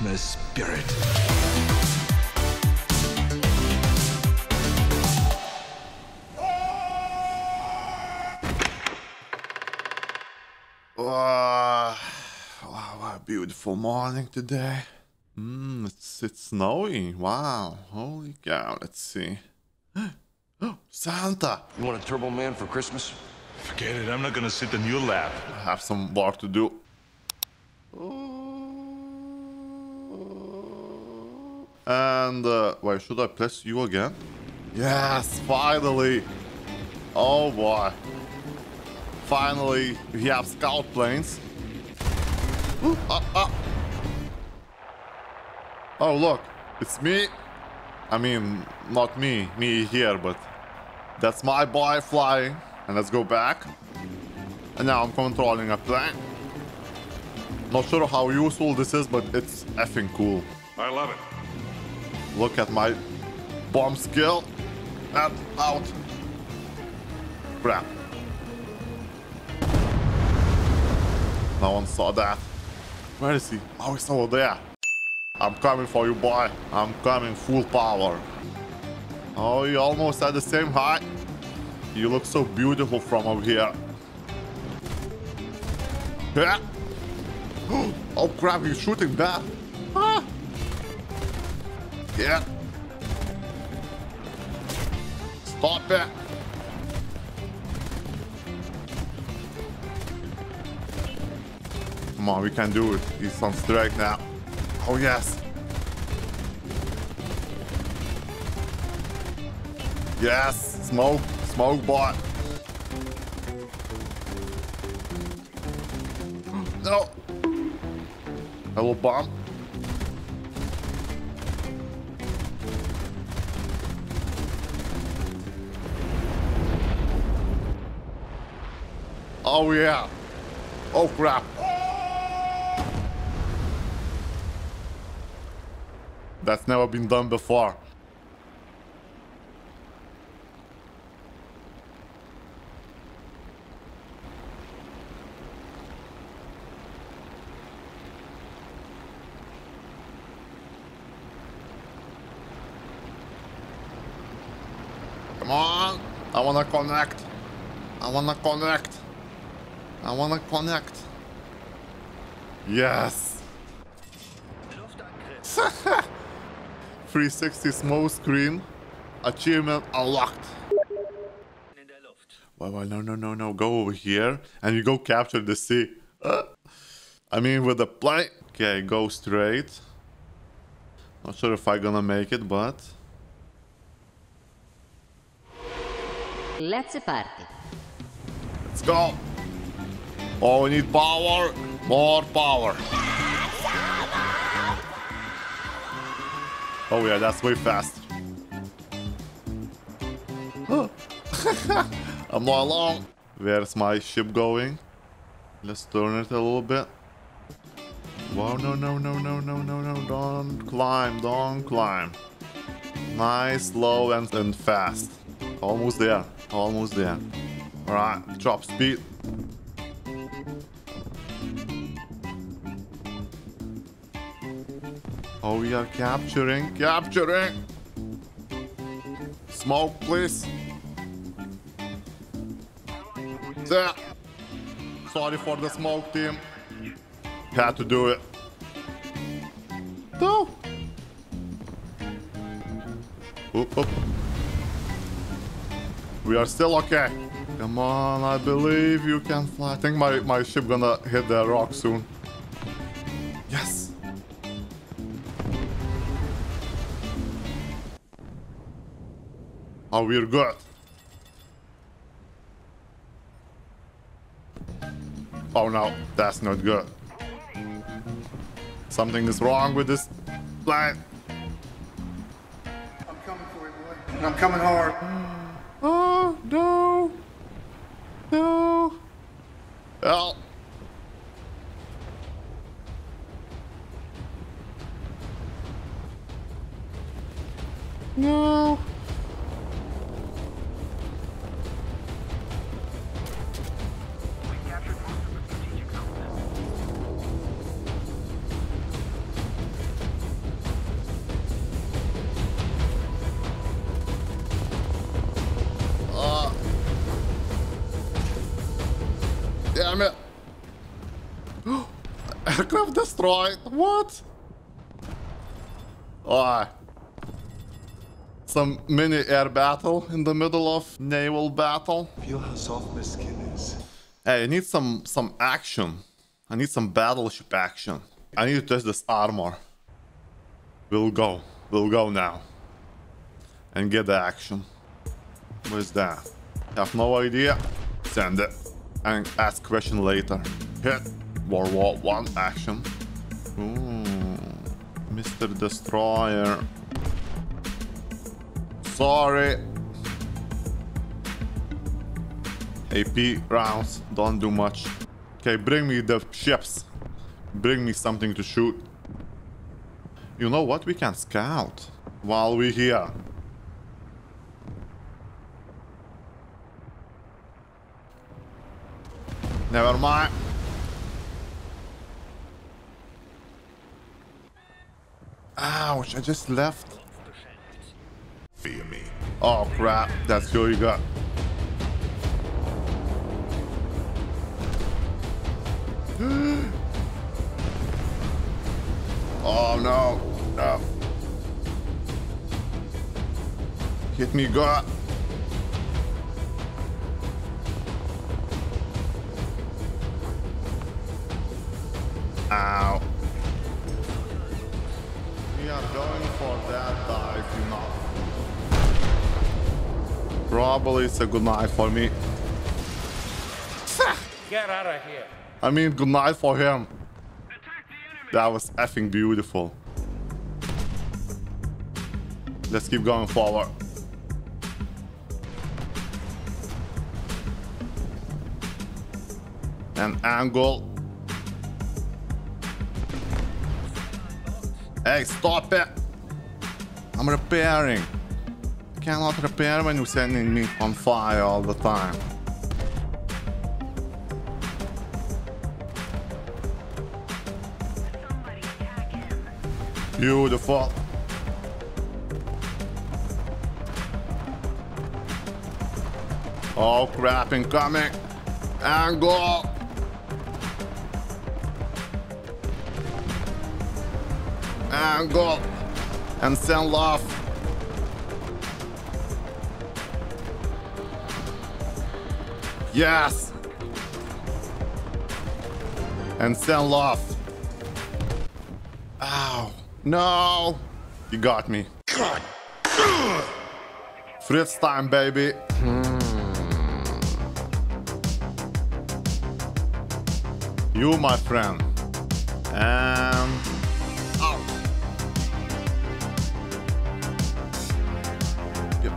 Christmas spirit. Wow, what a beautiful morning today. It's snowy. Wow, holy cow, let's see. Oh, Santa! You want a Turbo Man for Christmas? Forget it, I'm not gonna sit in your lap. I have some work to do. And, wait, should I press you again? Yes, finally! Oh boy. Finally, we have scout planes. Oh, look, it's me. I mean, not me here, but that's my boy flying. And let's go back. And now I'm controlling a plane. Not sure how useful this is, but it's effing cool. I love it. Look at my bomb skill. And out. Crap. No one saw that. Where is he? Oh, he's over there. I'm coming for you, boy. I'm coming full power. Oh, you're almost at the same height. You look so beautiful from over here. Yeah. Oh crap, you're shooting that. Ah. Yeah. Stop it. Come on, we can do it. He's on strike now. Oh yes. Yes, smoke. Smoke bot. No. Hello, bomb. Oh yeah. Oh crap. That's never been done before. I wanna connect. I wanna connect. I wanna connect. Yes. 360 smoke screen. Achievement unlocked. Well, no. Go over here and you go capture the sea. I mean, with the plane. Okay, go straight. Not sure if I'm gonna make it, but. Let's party. Let's go. Oh, we need power. More power. Oh yeah, that's way fast. I'm not alone. Where's my ship going? Let's turn it a little bit. Wow, no. Don't climb. Nice, low and fast. Almost there. Alright, drop speed. Oh, we are capturing! Smoke, please! There! Sorry for the smoke, team. Had to do it. No! Oop. We are still okay. Come on, I believe you can fly. I think my ship gonna hit the rock soon. Yes. Oh, we're good. Oh no, that's not good. Something is wrong with this plane. I'm coming for you, boy. And I'm coming hard. Oh, no. Help. No. damn it. Aircraft destroyed. What? Oh. Some mini air battle in the middle of naval battle. Feel how soft my skin is. Hey, I need some action. I need some battleship action. I need to test this armor. We'll go now. And get the action. What is that? I have no idea. Send it. And ask question later. Hit. World War I action. Ooh. Mr. Destroyer. Sorry. AP rounds don't do much. Okay, bring me the ships. Bring me something to shoot. You know what? We can scout while we're here. Never mind. Ouch, I just left. Fear me. Oh crap, that's who you got. Oh no, no. Hit me, God. Ow. We are going for that dive, you know. Probably it's a good night for me. Get out of here. I mean, good night for him. That was effing beautiful. Let's keep going forward. An angle. Hey, stop it. I'm repairing. I cannot repair when you're sending me on fire all the time. Beautiful. Oh crap, incoming. Angle. Angle. And send off. Yes. And send off. Ow. No, you got me. God. Fritz time, baby. You, my friend. Out. Yep.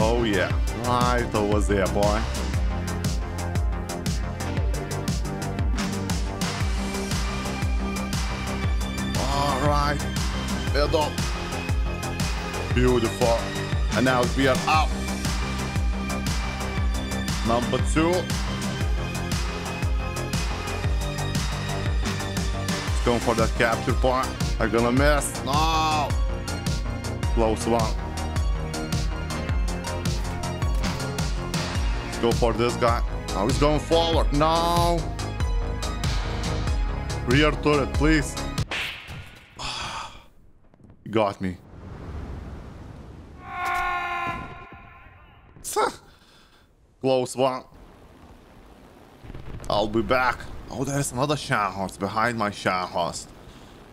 Oh yeah, right over there, boy. Alright, build up. Beautiful. And now we are up. Number 2. It's going for that capture point. I'm gonna miss. No! Close one. Let's go for this guy. Now he's going forward. No! Rear turret, please. Got me. Close one. I'll be back. Oh, there's another Scharnhorst behind my Scharnhorst.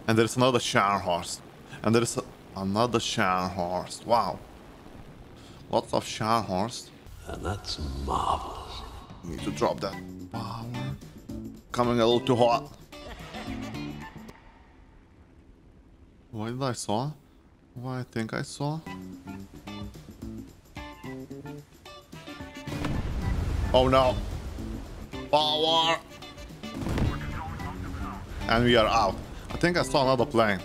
And there's another Scharnhorst. And there's another Scharnhorst. Wow. Lots of Scharnhorst. And that's marvelous. Need to drop that power. Coming a little too hot. What did I saw? What I think I saw? Oh no! Power! And we are out. I think I saw another plane.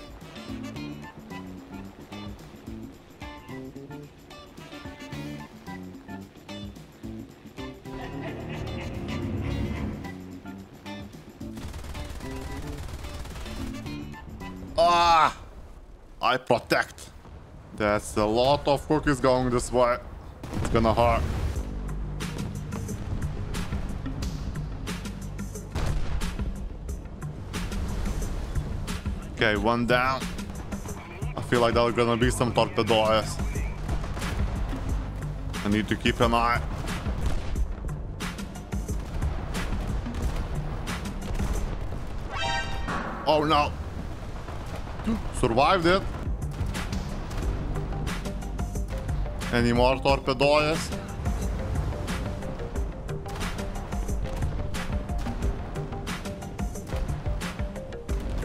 Ah! I protect. That's a lot of cookies going this way. It's gonna hurt. Okay, one down. I feel like there's gonna be some torpedoes. I need to keep an eye. Oh no! Survived it. Any more torpedoes?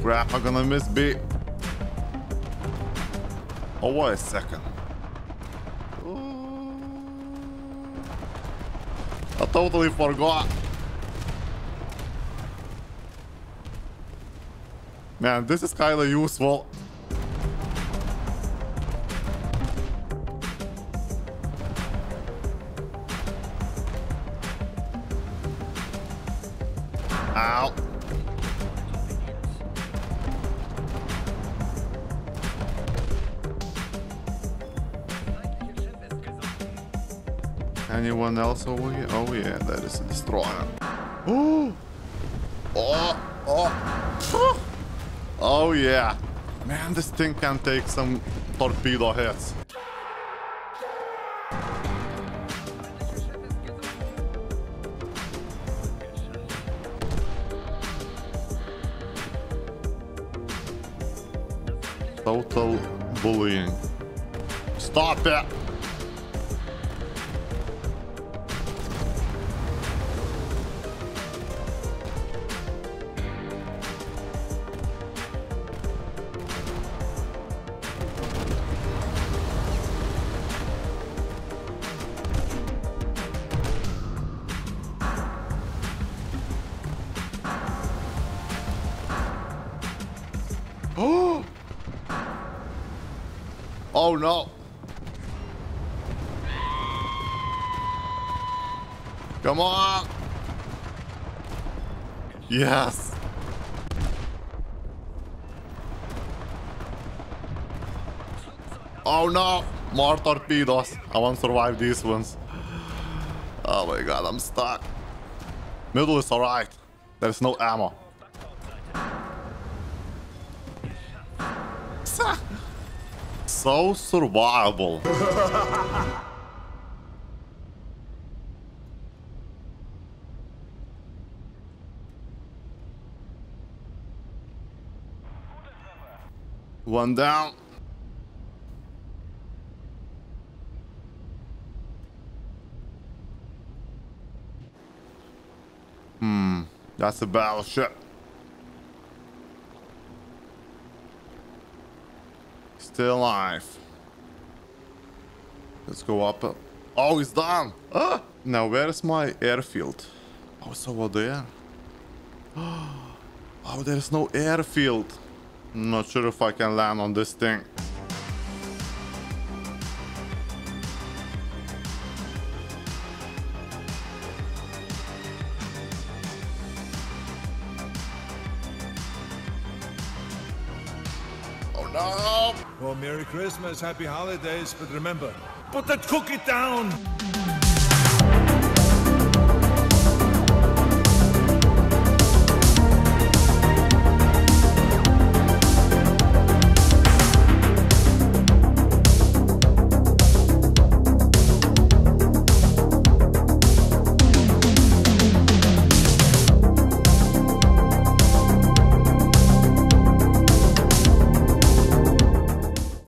Crap, I'm gonna miss B. Oh, wait a second. Ooh. I totally forgot. Man, this is kinda useful. Ow. Anyone else over here? Oh yeah, that is a destroyer. Oh! Oh! Oh! Oh yeah, man, this thing can take some torpedo hits. Total bullying. Stop it! Oh no! Come on! Yes! Oh no! More torpedoes! I won't survive these ones. Oh my god, I'm stuck. Middle is alright. There's no ammo. So survivable. One down. That's a battleship. Still alive. Let's go up. Oh, it's done. Ah! Now, where's my airfield? Oh, it's over there. Oh, there's no airfield. I'm not sure if I can land on this thing. Merry Christmas, happy holidays, but remember, put that cookie down!